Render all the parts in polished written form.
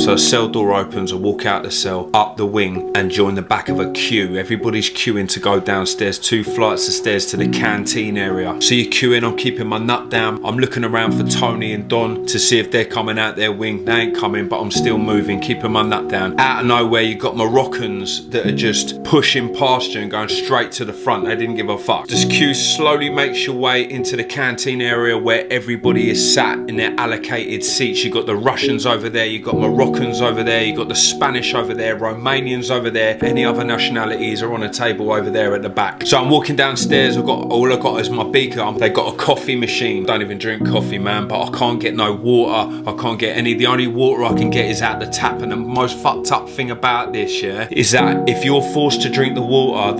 So a cell door opens, I walk out the cell, up the wing and join the back of a queue. Everybody's queuing to go downstairs, 2 flights of stairs to the canteen area. So you're queuing, I'm keeping my nut down. I'm looking around for Tony and Don to see if they're coming out their wing. They ain't coming, but I'm still moving, keeping my nut down. Out of nowhere, you've got Moroccans that are just pushing past you and going straight to the front. They didn't give a fuck. This queue slowly makes your way into the canteen area where everybody is sat in their allocated seats. You've got the Russians over there, you've got Moroccans over there, you've got the Spanish over there, Romanians over there, any other nationalities are on a table over there at the back. So I'm walking downstairs, I've got, all I've got is my beaker. They've got a coffee machine. Don't even drink coffee, man, but I can't get no water, I can't get any. The only water I can get is out the tap. And the most fucked up thing about this, yeah, is that if you're forced to drink the water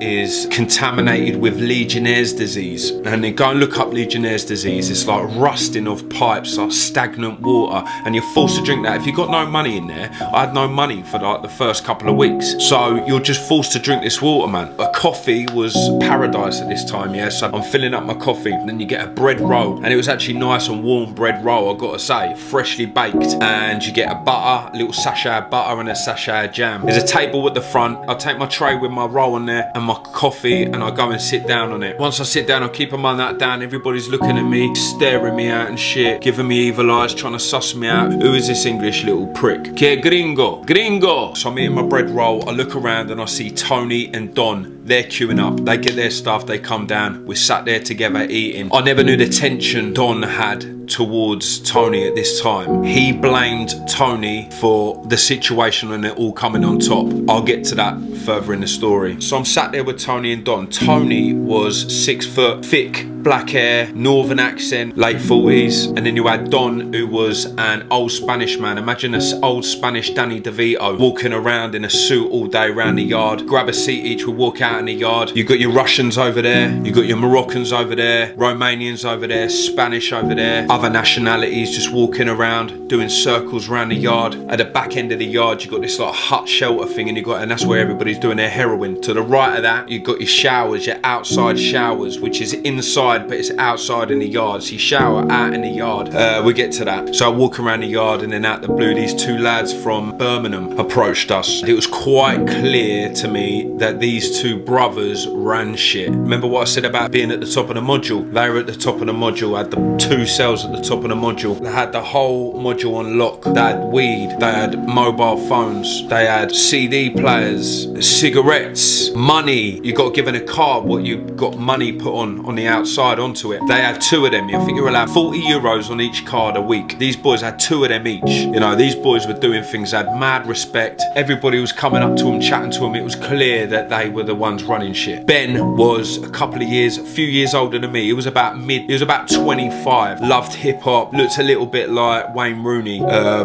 is contaminated with Legionnaire's disease. And then go and look up Legionnaire's disease. It's like rusting of pipes, like stagnant water, and you're forced to drink that. If you've got no money in there, I had no money for like the first couple of weeks, so you're just forced to drink this water, man. A coffee was paradise at this time, yeah, so I'm filling up my coffee, and then you get a bread roll, and it was actually nice and warm bread roll, I gotta say, freshly baked, and you get a butter, a little sachet of butter and a sachet of jam. There's a table at the front, I take my tray with my roll on there and my coffee, and I go and sit down on it. Once I sit down, I keep my nut down, everybody's looking at me, staring me out and shit, giving me evil eyes, trying to suss me out. Who is this English little prick? Que gringo, gringo! So I'm eating my bread roll, I look around and I see Tony and Don, they're queuing up, they get their stuff, they come down, we're sat there together eating. I never knew the tension Don had towards Tony at this time. He blamed Tony for the situation and it all coming on top. I'll get to that further in the story. So I'm sat there with Tony and Don. Tony was 6 foot, thick, black hair, northern accent, late 40s. And then you had Don, who was an old Spanish man. Imagine this old Spanish Danny DeVito walking around in a suit all day around the yard. Grab a seat each, we'll walk out in the yard. You've got your Russians over there. You've got your Moroccans over there. Romanians over there. Spanish over there. Other nationalities just walking around, doing circles around the yard. At the back end of the yard, you've got this like hut shelter thing, and you got, and that's where everybody's doing their heroin. To the right of that, you've got your showers, your outside showers, which is inside, but it's outside in the yard. So you shower out in the yard. We get to that. So I walk around the yard, and then out the blue, these two lads from Birmingham approached us. It was quite clear to me that these two brothers ran shit. Remember what I said about being at the top of the module? They were at the top of the module, had the 2 cells at the top of the module. They had the whole module on lock. They had weed, they had mobile phones, they had CD players, cigarettes, money. You got given a card what you got money put on the outside onto it. They had 2 of them. I think you were allowed 40 euros on each card a week. These boys had 2 of them each. You know, these boys were doing things, they had mad respect. Everybody was coming up to them, chatting to them. It was clear that they were the ones running shit. Ben was a few years older than me. He was about he was about 25. Loved hip hop, looked a little bit like Wayne Rooney,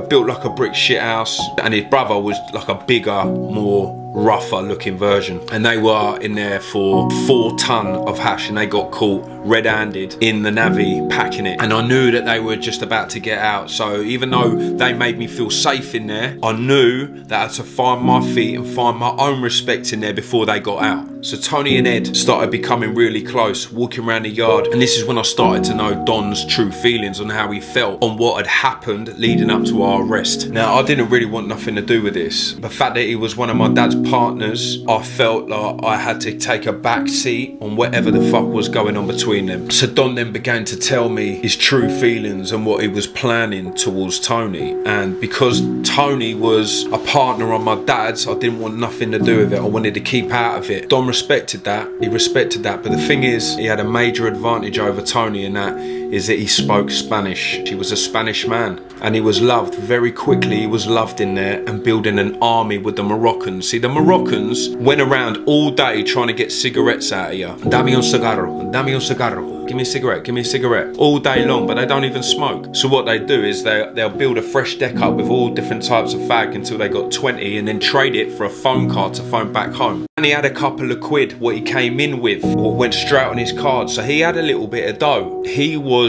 built like a brick shithouse, and his brother was like a bigger, more rougher looking version, and they were in there for 4 ton of hash, and they got caught red-handed in the navvy packing it, and I knew that they were just about to get out. So even though they made me feel safe in there, I knew that I had to find my feet and find my own respect in there before they got out. So Tony and Ed started becoming really close, walking around the yard, and this is when I started to know Don's true feelings on how he felt on what had happened leading up to our arrest. Now I didn't really want nothing to do with this. The fact that he was one of my dad's partners, I felt like I had to take a back seat on whatever the fuck was going on between them. So Don then began to tell me his true feelings and what he was planning towards Tony, and because Tony was a partner on my dad's, I didn't want nothing to do with it. I wanted to keep out of it. Don respected that, he respected that, but the thing is, he had a major advantage over Tony, and that is that he spoke Spanish. He was a Spanish man, and he was loved very quickly. He was loved in there and building an army with the Moroccans. See, the Moroccans went around all day trying to get cigarettes out of you. Dame un cigarro, dame un cigarro. Give me a cigarette, give me a cigarette. All day long, but they don't even smoke. So what they do is they'll build a fresh deck up with all different types of fag until they got 20, and then trade it for a phone card to phone back home. And he had a couple of quid, what he came in with, or went straight on his card. So he had a little bit of dough. He was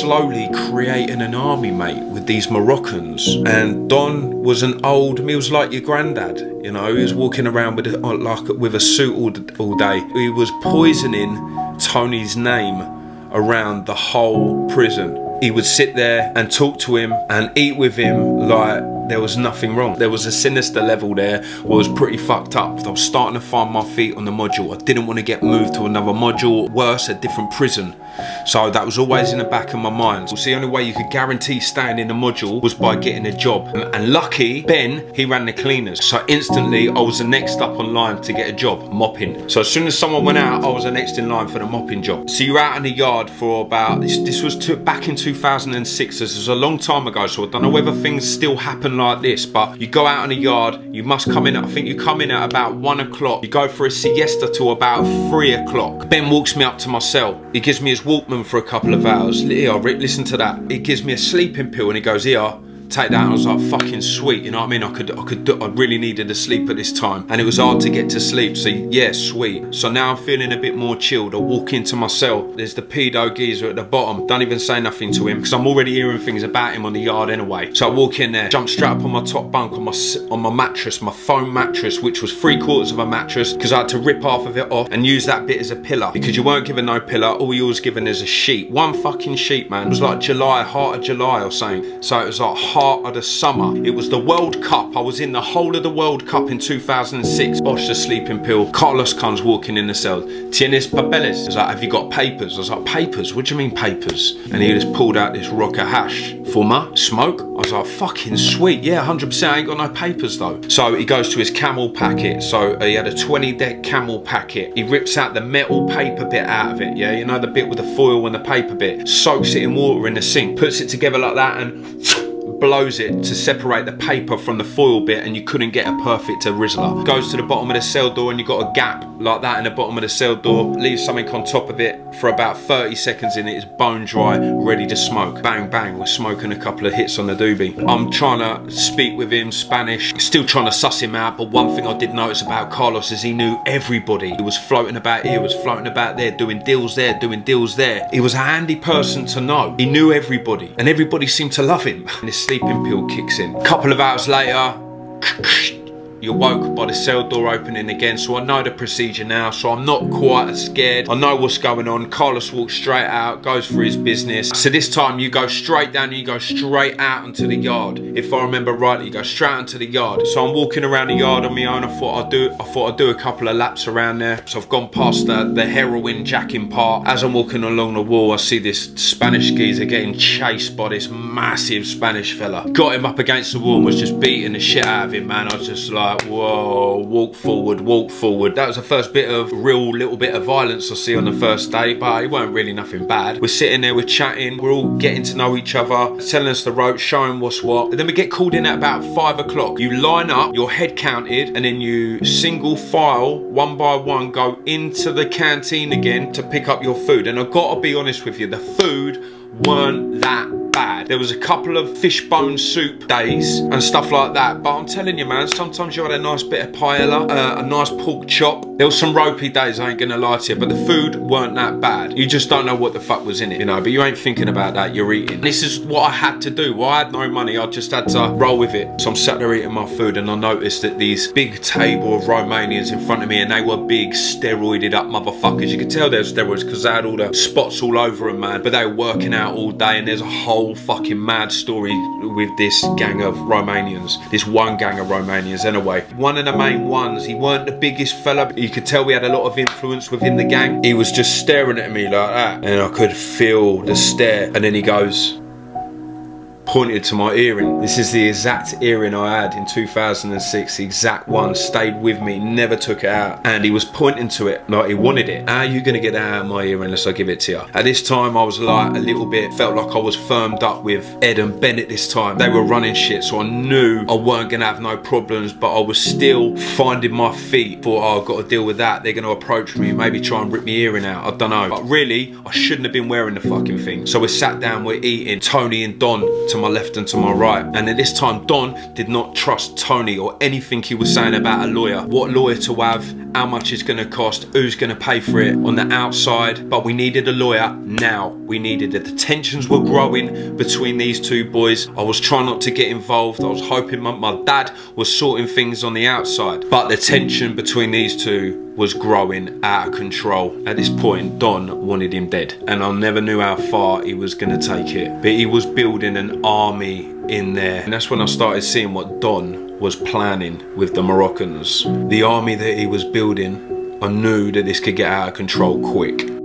slowly creating an army, mate, with these Moroccans. And Don was an old, he was like your granddad, you know. He was walking around with a suit all day. He was poisoning Tony's name around the whole prison. He would sit there and talk to him and eat with him like there was nothing wrong. There was a sinister level there where it was pretty fucked up. I was starting to find my feet on the module. I didn't want to get moved to another module, worse, a different prison. So that was always in the back of my mind. It was the only way you could guarantee staying in the module was by getting a job. And lucky, Ben, he ran the cleaners. So instantly, I was the next up online to get a job, mopping. So as soon as someone went out, I was the next in line for the mopping job. So you're out in the yard for about, this was back in 2006. This was a long time ago, so I don't know whether things still happen like this, but you go out in the yard, you must come in, I think you come in at about 1 o'clock. You go for a siesta till about 3 o'clock. Ben walks me up to my cell. He gives me his Walkman for a couple of hours. Here, Rick, listen to that. He gives me a sleeping pill and he goes, here, take that. I was like, fucking sweet, you know what I mean? I really needed to sleep at this time, and it was hard to get to sleep, so yeah, sweet. So now I'm feeling a bit more chilled. I walk into my cell, there's the pedo geezer at the bottom. Don't even say nothing to him, because I'm already hearing things about him on the yard anyway. So I walk in there, jump straight up on my top bunk, on my mattress, my foam mattress, which was 3/4 of a mattress, because I had to rip half of it off and use that bit as a pillow, because you weren't given no pillow, all you was given is a sheet. One fucking sheet, man. It was like July, heart of July or something. So it was like heart of the summer. It was the World Cup. I was in the whole of the World Cup in 2006. Bosh the sleeping pill. Carlos comes walking in the cell. Tienes papeles? I was like, have you got papers? I was like, papers? What do you mean papers? And he just pulled out this rock of hash. Fuma? Smoke? I was like, fucking sweet. Yeah, 100%. I ain't got no papers though. So he goes to his Camel packet. So he had a 20-deck Camel packet. He rips out the metal paper bit out of it. Yeah, you know, the bit with the foil and the paper bit. Soaks it in water in the sink. Puts it together like that and blows it to separate the paper from the foil bit, and you couldn't get a perfect to Rizla. Goes to the bottom of the cell door and you got a gap like that in the bottom of the cell door. Leaves something on top of it for about 30 seconds and it is bone dry, ready to smoke. Bang, bang, we're smoking a couple of hits on the doobie. I'm trying to speak with him, Spanish, still trying to suss him out, but one thing I did notice about Carlos is he knew everybody. He was floating about here, was floating about there, doing deals there, doing deals there. He was a handy person to know. He knew everybody and everybody seemed to love him. And his sleeping pill kicks in. A couple of hours later, you're woke by the cell door opening again, so I know the procedure now, so I'm not quite as scared. I know what's going on. Carlos walks straight out, goes for his business. So this time you go straight down, you go straight out into the yard. If I remember rightly, you go straight into the yard. So I'm walking around the yard on my own. I thought I'd do a couple of laps around there. So I've gone past the heroin jacking part. As I'm walking along the wall, I see this Spanish geezer getting chased by this massive Spanish fella. Got him up against the wall and was just beating the shit out of him, man. I was just like, whoa, walk forward, walk forward. That was the first bit of real little bit of violence I see on the first day, but it weren't really nothing bad. We're sitting there, we're chatting, we're all getting to know each other, telling us the ropes, showing what's what. And then we get called in at about 5 o'clock. You line up, your head counted, and then you single file, one by one, go into the canteen again to pick up your food. And I've got to be honest with you, the food weren't that bad. There was a couple of fishbone soup days and stuff like that, but I'm telling you, man, sometimes you had a nice bit of paella, a nice pork chop. There was some ropey days, I ain't gonna lie to you, but the food weren't that bad. You just don't know what the fuck was in it, you know, but you ain't thinking about that, you're eating. This is what I had to do. Well, I had no money, I just had to roll with it. So I'm sat there eating my food and I noticed that these big table of Romanians in front of me, and they were big steroided up motherfuckers. You could tell they were steroids because they had all the spots all over them, man, but they were working out all day. And there's a whole fucking mad story with this gang of Romanians, this one gang of Romanians anyway. One of the main ones, he weren't the biggest fella, but you could tell we had a lot of influence within the gang. He was just staring at me like that and I could feel the stare, and then he goes, pointed to my earring. This is the exact earring I had in 2006, the exact one, stayed with me, never took it out. And he was pointing to it like he wanted it. How are you gonna get that out of my earring unless I give it to you? At this time I was like a little bit, felt like I was firmed up with Ed and Ben at this time. They were running shit, so I knew I weren't gonna have no problems, but I was still finding my feet. Thought, oh, I've got to deal with that. They're gonna approach me, maybe try and rip my earring out, I don't know. But really, I shouldn't have been wearing the fucking thing. So we sat down, we're eating, Tony and Don to my left and to my right, and at this time Don did not trust Tony or anything he was saying about a lawyer. What lawyer to have, how much it's gonna cost, who's gonna pay for it on the outside, but we needed a lawyer now. We needed it. The tensions were growing between these two boys. I was trying not to get involved. I was hoping my dad was sorting things on the outside, but the tension between these two was growing out of control. At this point, Don wanted him dead, and I never knew how far he was gonna take it, but he was building an army in there. And that's when I started seeing what Don was planning with the Moroccans. The army that he was building, I knew that this could get out of control quick.